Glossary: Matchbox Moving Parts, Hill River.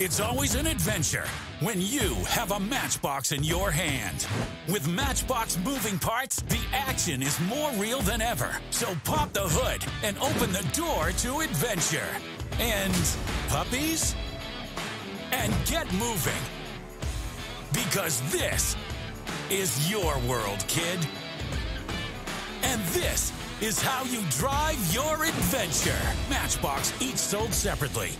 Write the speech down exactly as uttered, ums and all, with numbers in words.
It's always an adventure when you have a matchbox in your hand. With Matchbox Moving Parts, the action is more real than ever. So pop the hood and open the door to adventure. And puppies? And get moving. Because this is your world, kid. And this is how you drive your adventure. Matchbox, each sold separately.